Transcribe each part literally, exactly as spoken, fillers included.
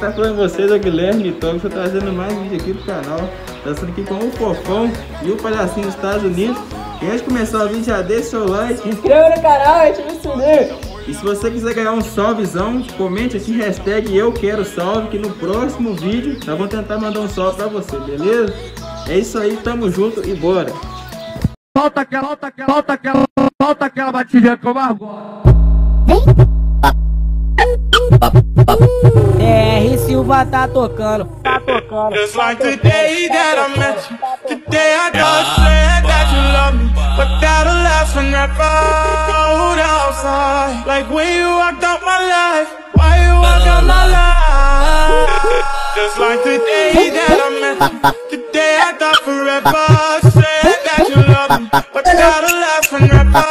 tá com vocês, o Guilherme Togner, estou trazendo mais um vídeo aqui pro canal. Tá sendo aqui com o Fofão e o Palhacinho dos Estados Unidos. E antes de começar o vídeo, já deixa seu like, se inscreva no canal e ativa o sininho. E se você quiser ganhar um salvezão, comente aqui, hashtag eu quero salve, que no próximo vídeo nós vamos tentar mandar um salve pra você, beleza? É isso aí, tamo junto e bora! Solta aquela, solta aquela, solta aquela, solta aquela batidinha que eu marco. R. Silva tá tocando, tá tocando. It's like the day that I met you, the day I thought you said that you love me, but that'll last forever. Outside, like when you walked out my life, why you walked out my life? It's like the day that I met you, the day I thought forever. Said that you love me, but that'll last forever.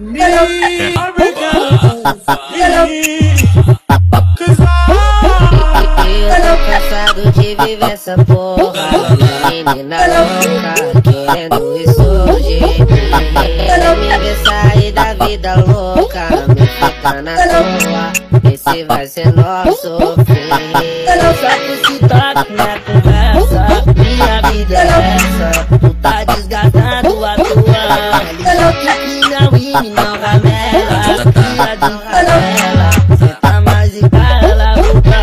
Me, I regret. Eu tô cansado de viver essa porra. Menina louca, querendo isso de mim. Me ver sair da vida louca, me ficar na toa. Esse vai ser nosso fim. Só que se toca na conversa, minha vida é essa. Tu tá desgastado a tua. Me não ramela, filha de um ramela. Cê tá mais de cara louca.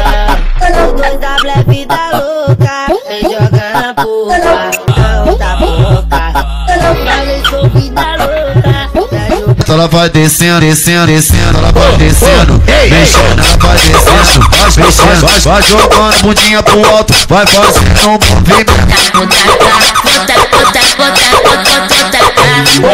Os dois da blé vida louca, vem jogar na boca. Não tá boca, mas eu sou vida louca. Ela vai descendo, descendo, descendo. Ela vai descendo, mexendo. Ela vai descendo, vai mexendo. Vai jogando a bundinha pro alto, vai fazendo um movimento. Bota, bota, bota, bota, bota, bota.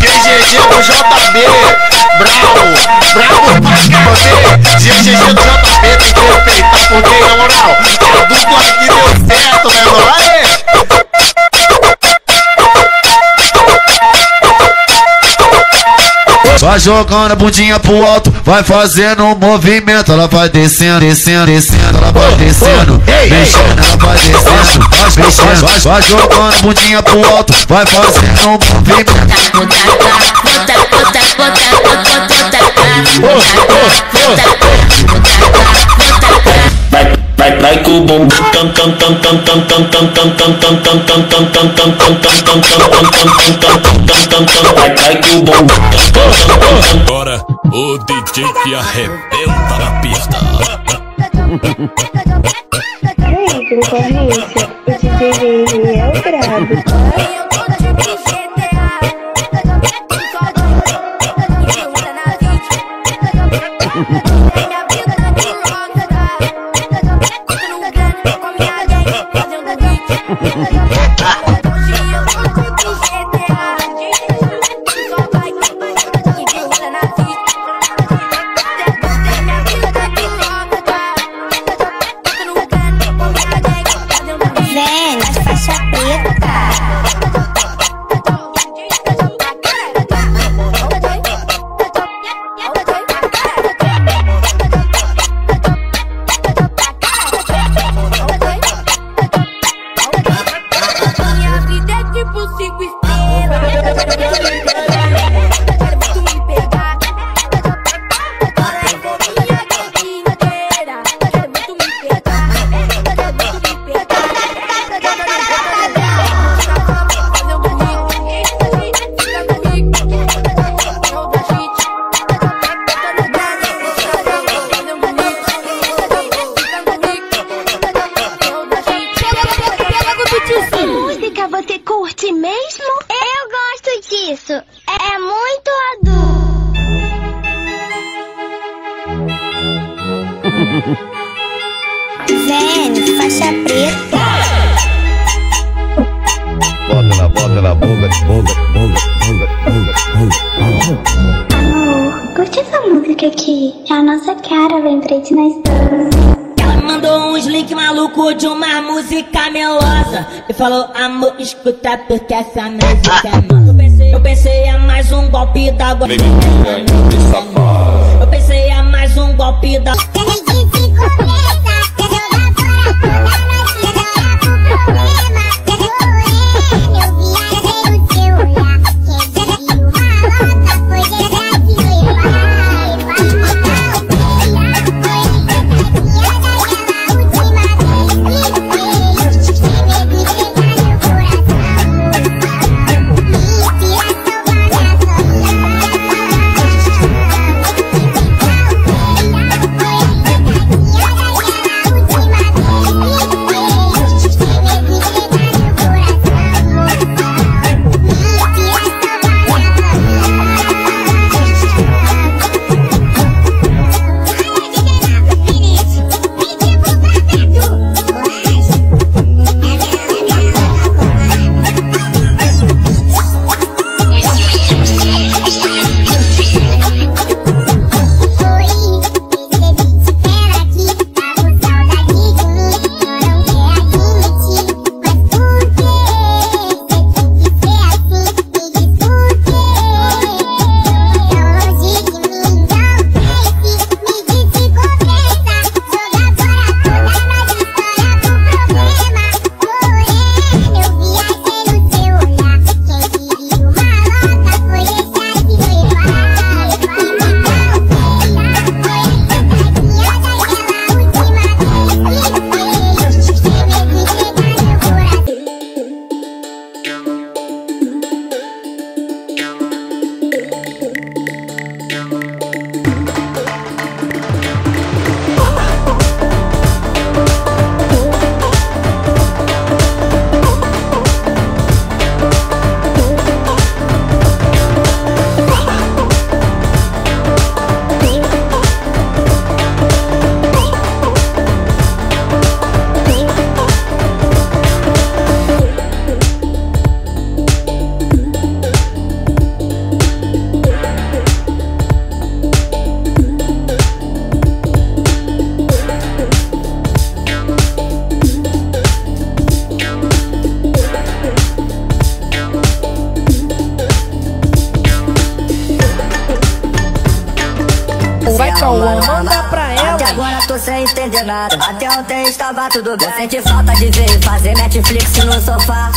G G G do J B, bravo, bravo pra você. G G G do J B. Porque na moral, a dupla aqui deu certo, né, mano? Aê! Vai jogando a bundinha pro alto, vai fazendo um movimento. Ela vai descendo, descendo, descendo. Ela vai descendo, mexendo. Ela vai descendo, vai mexendo. Vai jogando a bundinha pro alto, vai fazendo um movimento. Vai, vai com o bumbum. Vai, vai com o bumbum. Agora o D J que arrebenta na pista. Ei, concorrência, o D J é o brabo. Você curte mesmo? Eu gosto disso. É muito adulto. Vem, faixa preta. Bota na bota na bunda, bunda, bunda, bunda, bunda. Amor, curte essa música aqui. É a nossa cara, lembrei de nós dois. Ela mandou uns links malucos de uma música melosa e falou, amor, escuta porque essa música é nossa. Eu pensei, eu pensei é mais um golpe da gota. Eu pensei é mais um golpe da nada. Até ontem estava tudo bem. Eu senti falta de ver e fazer Netflix no sofá.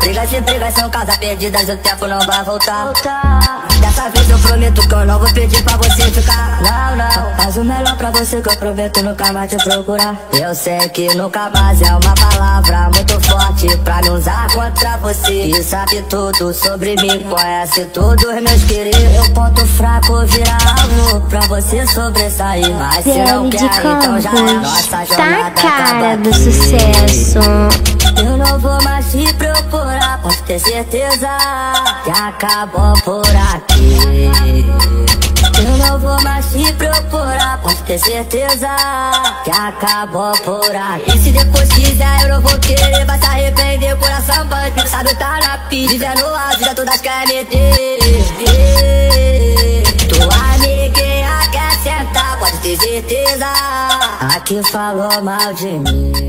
Brigas e brigas são casas perdidas, o tempo não vai voltar. Dessa vez eu prometo que eu não vou pedir pra você ficar. Não, não, faz o melhor pra você que eu prometo nunca mais te procurar. Eu sei que nunca mais é uma palavra muito forte pra me usar contra você. E sabe tudo sobre mim, conhece todos meus queridos. Meu ponto fraco vira alvo pra você sobressair. Mas se não quer, então já é nossa jornada. Tá a cara do sucesso. Eu não vou mais te procurar, pode ter certeza que acabou por aqui. Eu não vou mais te procurar, pode ter certeza que acabou por aqui. E se depois quiser eu não vou querer, vai se arrepender, o coração vai pensar do tarapi. Dizendo a vida todas quer meter. Tua amiguinha quer sentar, pode ter certeza a que falou mal de mim.